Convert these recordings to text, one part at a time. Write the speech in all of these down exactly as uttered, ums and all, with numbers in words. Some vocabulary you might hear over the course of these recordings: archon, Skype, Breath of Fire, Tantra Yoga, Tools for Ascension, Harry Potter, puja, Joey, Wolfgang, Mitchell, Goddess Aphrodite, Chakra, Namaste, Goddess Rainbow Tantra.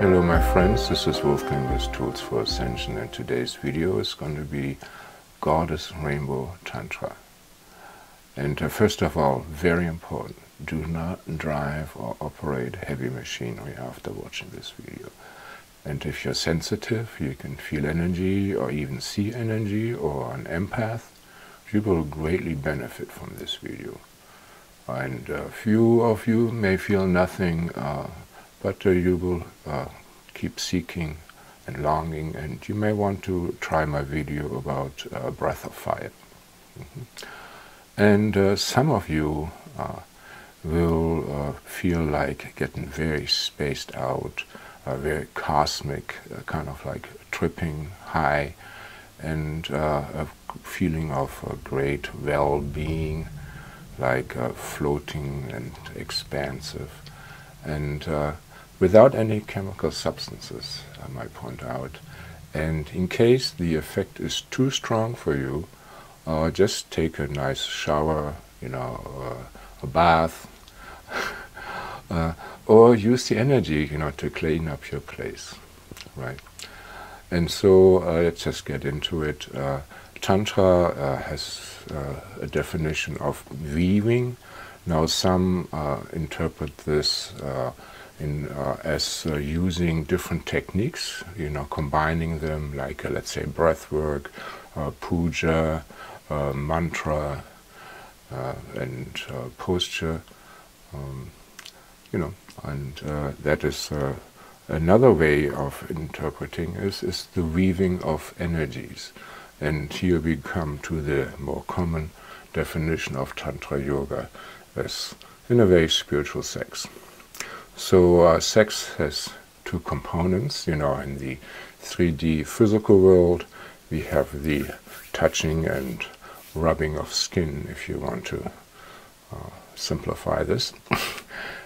Hello my friends, this is Wolfgang with Tools for Ascension, and today's video is going to be Goddess Rainbow Tantra. And uh, first of all, very important, do not drive or operate heavy machinery after watching this video. And if you're sensitive, you can feel energy or even see energy, or an empath, you will greatly benefit from this video. And a uh, few of you may feel nothing, uh, but uh, you will uh, keep seeking and longing, and you may want to try my video about uh, Breath of Fire. Mm-hmm. And uh, some of you uh, will uh, feel like getting very spaced out, uh, very cosmic, uh, kind of like tripping high, and uh, a feeling of uh, great well-being, like uh, floating and expansive, and uh, without any chemical substances, I might point out. And in case the effect is too strong for you, uh, just take a nice shower, you know, uh, a bath, uh, or use the energy, you know, to clean up your place, right? And so uh, let's just get into it. Uh, Tantra uh, has uh, a definition of weaving. Now some uh, interpret this uh, In, uh, as uh, using different techniques, you know, combining them, like uh, let's say breath work, uh, puja, uh, mantra, uh, and uh, posture, um, you know, and uh, that is uh, another way of interpreting is, is the weaving of energies. And here we come to the more common definition of Tantra Yoga as, in a way, spiritual sex. So uh, sex has two components, you know, in the three D physical world we have the touching and rubbing of skin, if you want to uh, simplify this.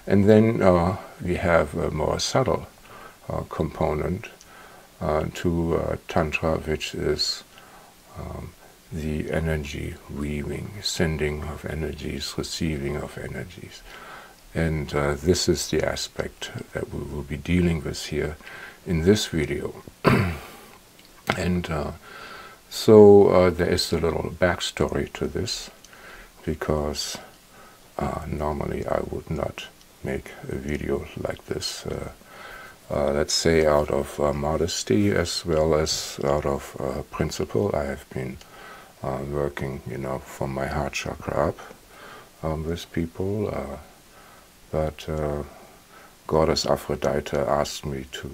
And then uh, we have a more subtle uh, component uh, to uh, Tantra, which is um, the energy weaving, sending of energies, receiving of energies. And uh, this is the aspect that we will be dealing with here in this video. And uh, so uh, there is a little backstory to this, because uh, normally I would not make a video like this, uh, uh, let's say out of uh, modesty as well as out of uh, principle. I have been uh, working, you know, from my heart chakra up um, with people. Uh, But uh, Goddess Aphrodite asked me to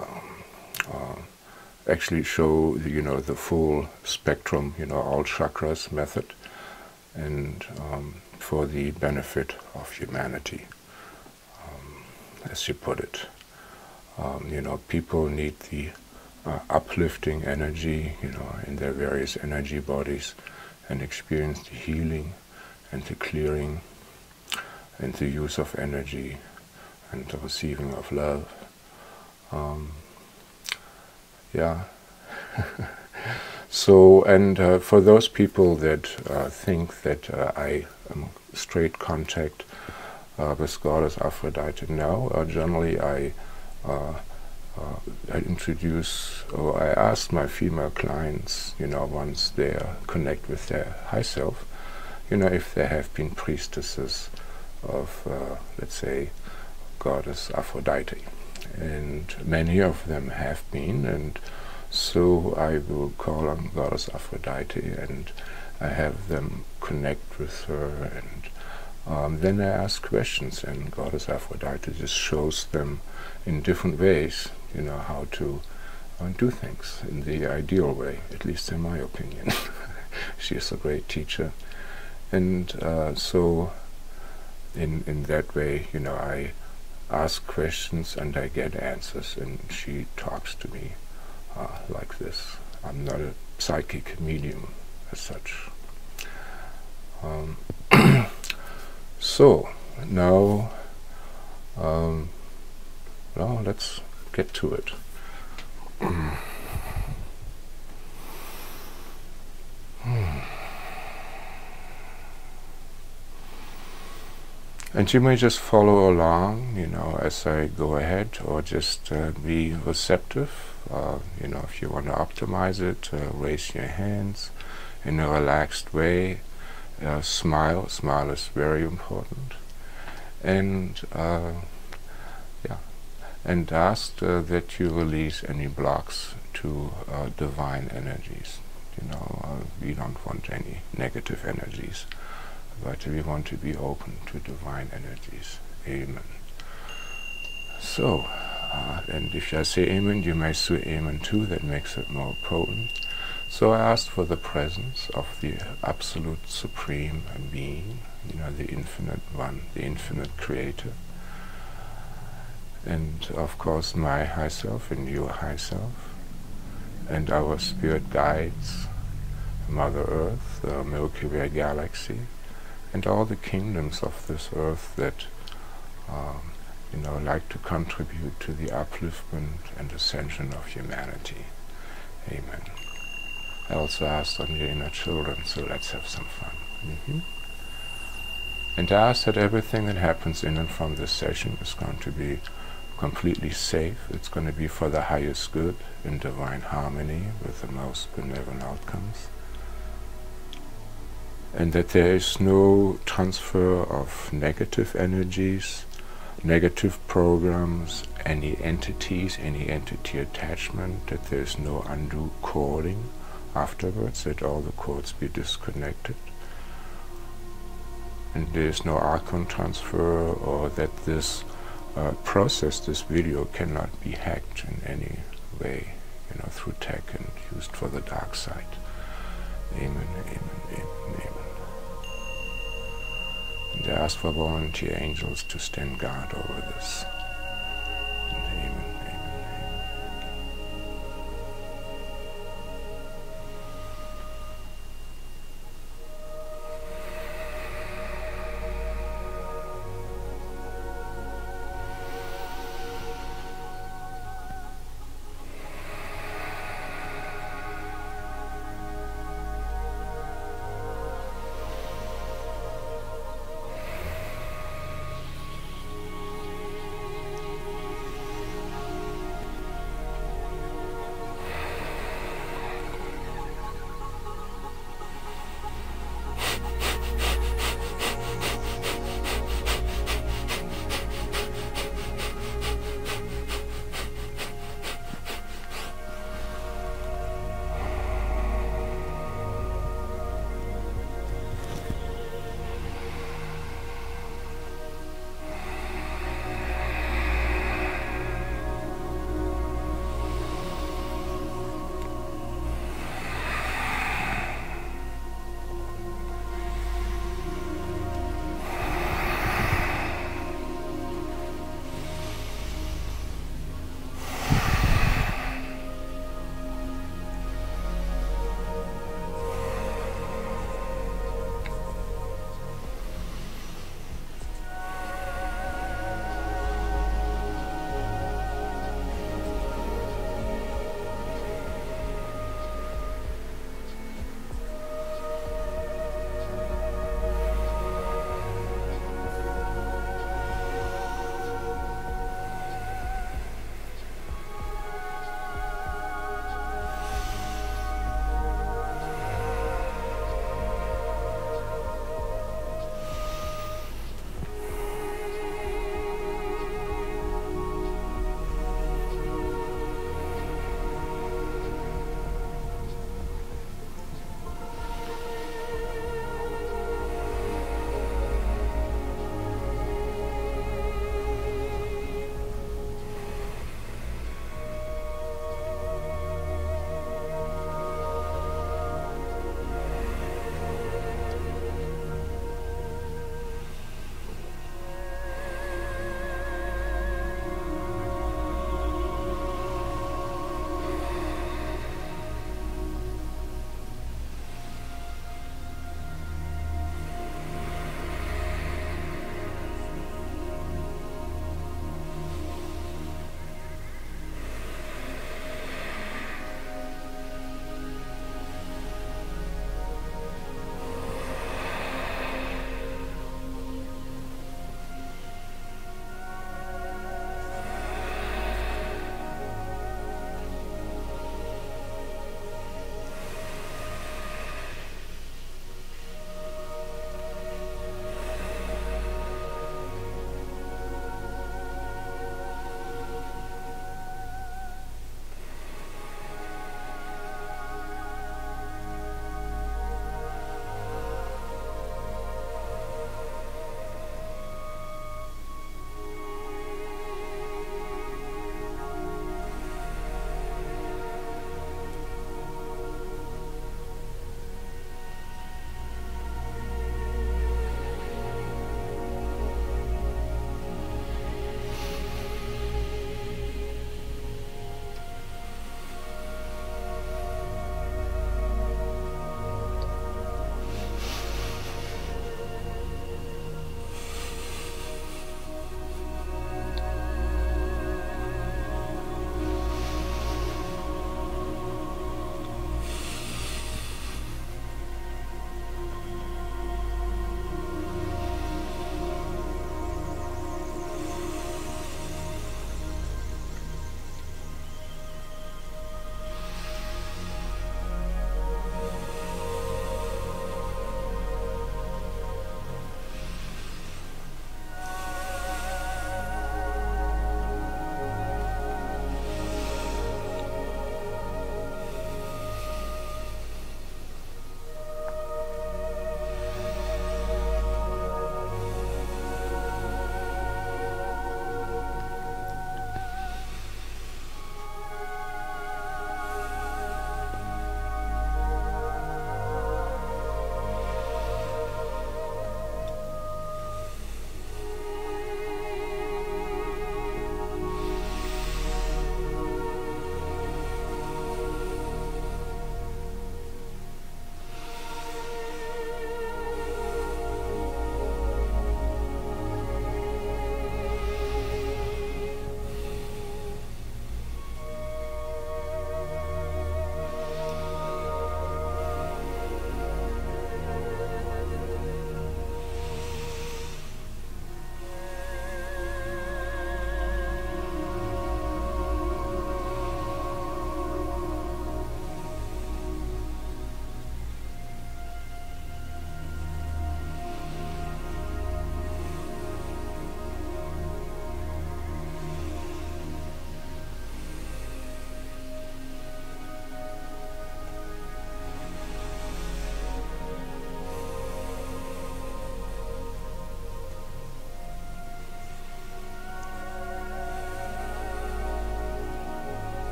um, uh, actually show, you know, the full spectrum, you know, all chakras method, and um, for the benefit of humanity, um, as she put it. Um, you know, people need the uh, uplifting energy, you know, in their various energy bodies, and experience the healing and the clearing, and the use of energy, and the receiving of love. Um, yeah. So, and uh, for those people that uh, think that uh, I am straight contact uh, with Goddess Aphrodite now, uh, generally I, uh, uh, I introduce, or I ask my female clients, you know, once they uh, connect with their high self, you know, if they have been priestesses of, uh, let's say, Goddess Aphrodite. And many of them have been, and so I will call on Goddess Aphrodite and I have them connect with her, and um, then I ask questions, and Goddess Aphrodite just shows them in different ways, you know, how to uh, do things in the ideal way, at least in my opinion. She is a great teacher, and uh, so In, in that way, you know, I ask questions and I get answers, and she talks to me uh, like this. I'm not a psychic medium as such. Um, so, now, um, well, let's get to it. hmm. And you may just follow along, you know, as I go ahead, or just uh, be receptive. Uh, you know, if you want to optimize it, uh, raise your hands in a relaxed way. Uh, smile. Smile is very important. And uh, yeah, and ask uh, that you release any blocks to uh, divine energies. You know, uh, we don't want any negative energies, but we want to be open to divine energies. Amen. So, uh, and if I say Amen, you may say Amen too. That makes it more potent. So I asked for the presence of the Absolute Supreme Being, you know, the Infinite One, the Infinite Creator. And of course my High Self and your High Self, and our Spirit Guides, Mother Earth, the Milky Way Galaxy, and all the kingdoms of this earth that um, you know, like to contribute to the upliftment and ascension of humanity. Amen. I also asked on your inner children, so let's have some fun. Mm-hmm. And I asked that everything that happens in and from this session is going to be completely safe. It's going to be for the highest good, in divine harmony with the most benevolent outcomes. And that there is no transfer of negative energies, negative programs, any entities, any entity attachment, that there is no undue cording afterwards, that all the cords be disconnected. And there is no archon transfer, or that this uh, process, this video, cannot be hacked in any way, you know, through tech and used for the dark side. Amen, amen, amen, amen. And I ask for volunteer angels to stand guard over this. And amen, amen, amen.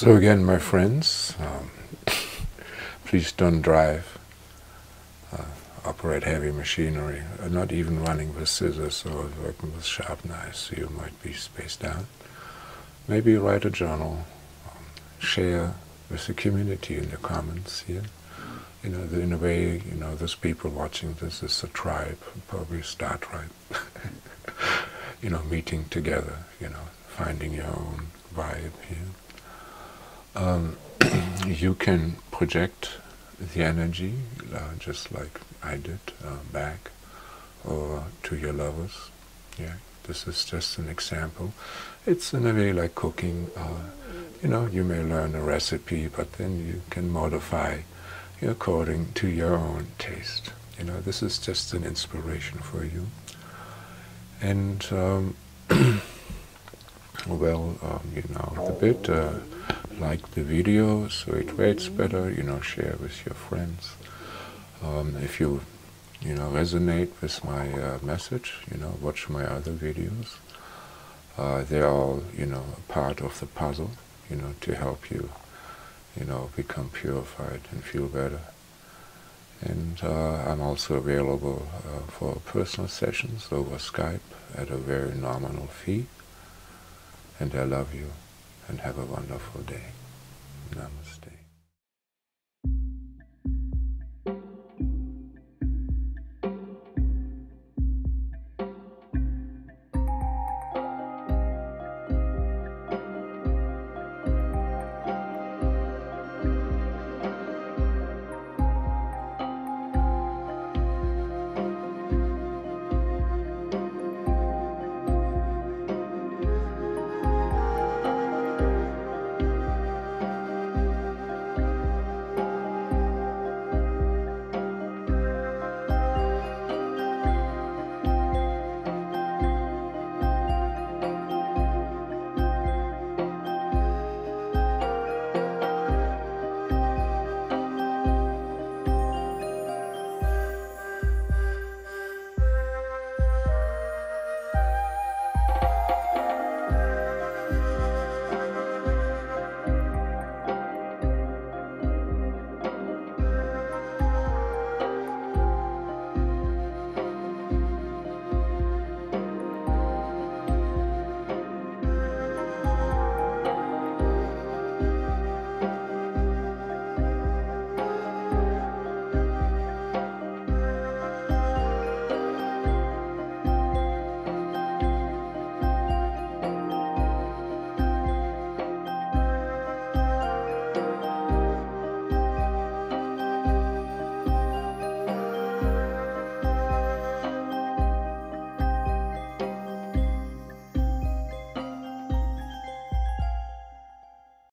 So again, my friends, um, please don't drive, uh, operate heavy machinery, uh, not even running with scissors or working with sharp knives, so you might be spaced out. Maybe write a journal, um, share with the community in the comments here. You know, in a way, you know, there's people watching this, this is a tribe, probably a star tribe, you know, meeting together, you know, finding your own vibe here. Um, you can project the energy, uh, just like I did, uh, back, or to your lovers, yeah. This is just an example. It's in a way like cooking, uh, you know, you may learn a recipe, but then you can modify according to your own taste. You know, this is just an inspiration for you. And, um, well, um, you know, the bit, uh, like the video so it rates better, you know, share with your friends. Um, if you, you know, resonate with my uh, message, you know, watch my other videos. Uh, they're all, you know, part of the puzzle, you know, to help you you know, become purified and feel better. And uh, I'm also available uh, for personal sessions over Skype at a very nominal fee. And I love you, and have a wonderful day. Namaste.